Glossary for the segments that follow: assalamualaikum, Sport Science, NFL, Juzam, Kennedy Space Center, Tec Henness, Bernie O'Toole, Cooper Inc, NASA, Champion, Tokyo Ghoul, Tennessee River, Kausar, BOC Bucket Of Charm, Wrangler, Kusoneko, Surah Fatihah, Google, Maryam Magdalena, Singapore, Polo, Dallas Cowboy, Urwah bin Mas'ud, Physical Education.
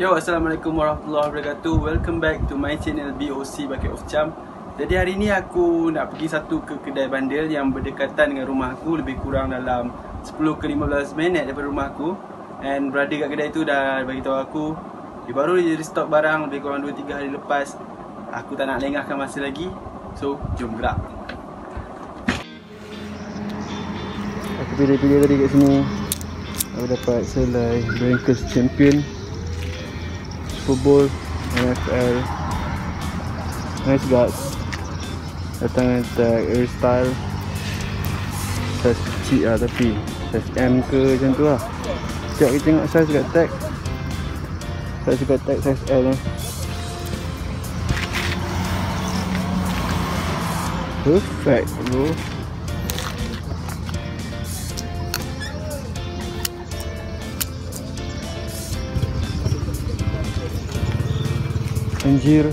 Yo, assalamualaikum warahmatullahi wabarakatuh. Welcome back to my channel BOC Bucket Of Charm. Jadi hari ni aku nak pergi satu ke kedai bandel yang berdekatan dengan rumah aku, lebih kurang dalam 10 ke 15 minit daripada rumah aku. And berada kat kedai tu dah bagi tahu aku dia baru dia restock barang lebih kurang 2-3 hari lepas. Aku tak nak lengahkan masa lagi. So, jom gerak. Aku pilih-pilih tadi kat sini. Aku dapat selai Wrangler Champion, Super Bowl, NFL, nice guards, datang attack, hairstyle, size kecil lah tapi size M ke macam tu lah. Sekejap kita tengok size kat tag, size kat tag size L lah. Perfect bro. Anjir,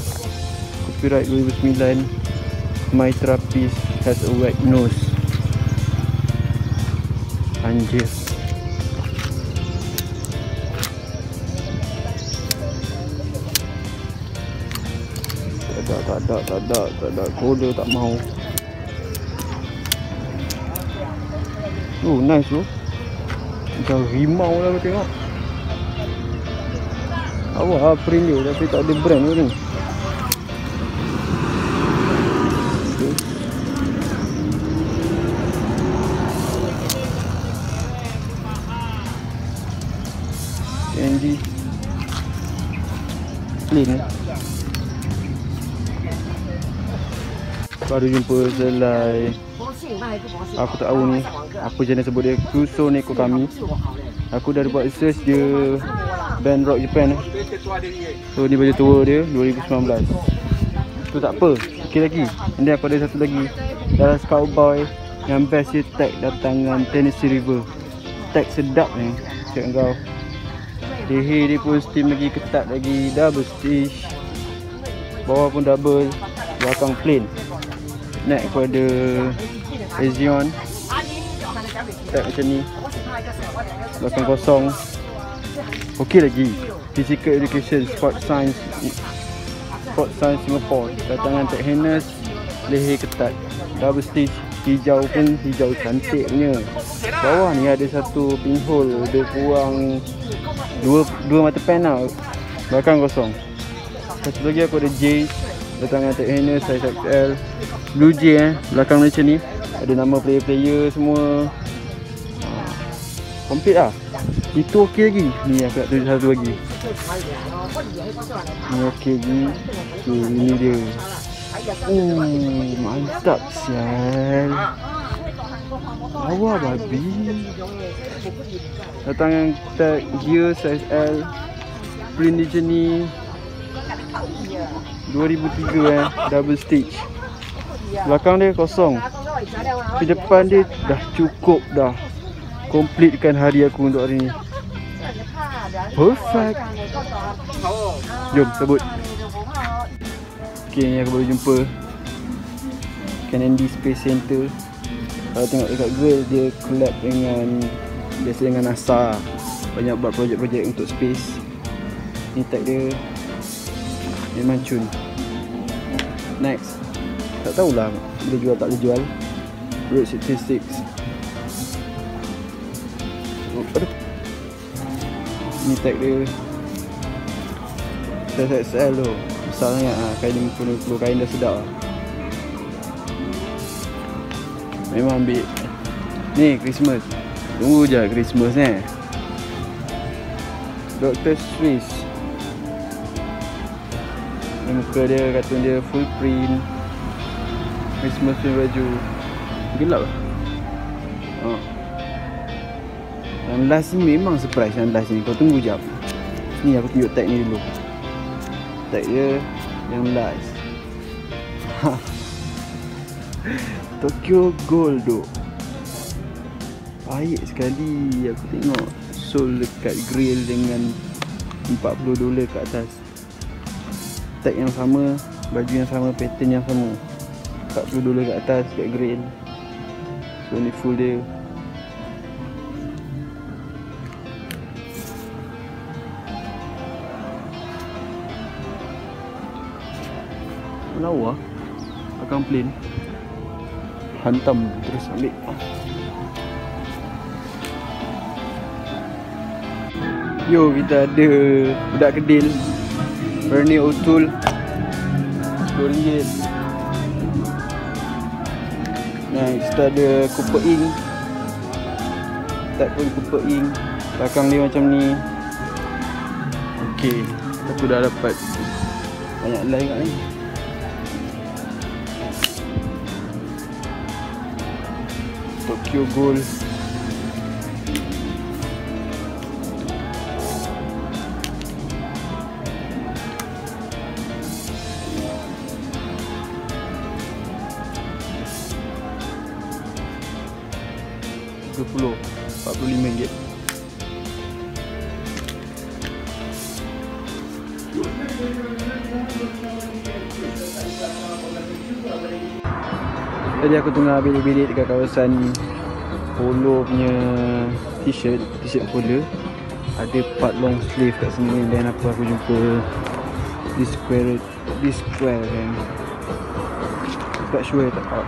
copyright 2009. My therapist has a wet nose. Anjir. Tak ada kode, tak mau. Oh nice tu. Macam rimau lah aku tengok. Awak lah print dia tapi tak ada brand tu ni. Okay. Candy clean eh? Baru jumpa selai. Aku tak tahu ni apa jenis sebut dia, Kusoneko kami. Aku dah buat search dia band rock Japan eh. So ni baju tua dia 2019. Tu tak apa, okey lagi. Nanti aku ada satu lagi Dallas Cowboy yang best dia, Tec datang dengan Tennessee River. Tec sedap ni. Cek kau. Leher dia pun steam lagi, ketat lagi, double stitch. Bawah pun double, belakang plain. Neck aku ada Asian Tec macam ni, belakang kosong. Okey lagi, Physical Education, Sport Science Singapore, datangan Tec Henness, leher ketat, double stitch, hijau pun hijau cantiknya. Bawah ni ada satu pinhole, dia kurang dua mata pen lah, belakang kosong. Satu lagi aku ada J, datangan Tec Henness, size XL, Blue J eh, belakang macam ni, ada nama player-player semua. Komplit lah. Itu okey lagi. Ni aku nak tunjuk satu lagi. Ni okey lagi. Okay, ini dia. Mantap sial. Lawa babi. Datangan tag gear size L. Print dia macam ni. 2003 eh. Double stitch. Belakang dia kosong. Ke depan dia dah cukup dah. Komplitkan hari aku untuk hari ni. Perfect. Jom sebut. Okay ni aku baru jumpa Kennedy Space Center. Kalau tengok dekat Google dia collab dengan, biasa dengan NASA. Banyak buat projek-projek untuk space. Ni tag dia memang cun. Next, tak tahulah boleh jual tak boleh jual. Road 66. Aduh. Ni tag dia XXL tu. Besar sangat lah. Kain 50 kain dah sedap lah. Memang ambil. Ni Christmas. Tunggu je Christmas eh. Dr. Swiss. Ni muka dia, katun dia full print Christmas punya baju. Gelap lah. Oh. Yang last ni memang surprise, yang last ni, kau tunggu jap. Ni aku tunjuk tag ni dulu. Tag dia yang last Tokyo Ghoul tu. Baik sekali, aku tengok sole dekat grill dengan $40 kat atas. Tag yang sama, baju yang sama, pattern yang sama, $40 kat atas kat grill. So ni full dia. Wala ko ah. Nag-complain. Hantam. Dress ali. Yo, kita ada budak kedil Bernie O'Toole RM10. Nah, kita ada Cooper Inc. Tak pun Cooper Inc. Belakang dia macam ni. Okey, aku dah dapat banyak like kat ni. Tokyo Ghoul. RM45. Tadi aku tengah bilik-bilik dekat kawasan Polo punya t-shirt, t-shirt Polo. Ada part long sleeve kat sini dan aku jumpa this square kan. Tak sure tak up.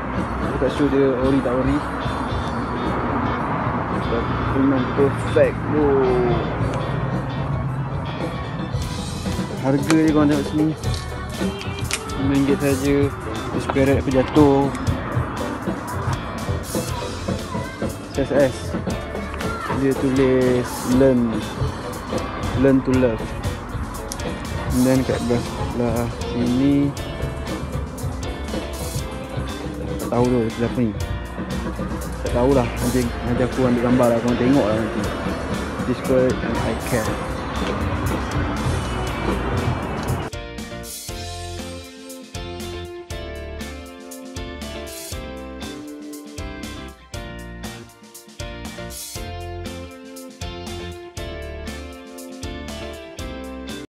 Tak sure dia ori tak ori. Memang perfect tu. Harga dia korang tengok sini RM5 saja. Spirit aku jatuh SS. Dia tulis Learn to love. Dan kat belah sini tak tahu tu siapa ni. Tak tahulah, nanti aku ambil gambar lah, korang tengok lah nanti. This word and I care.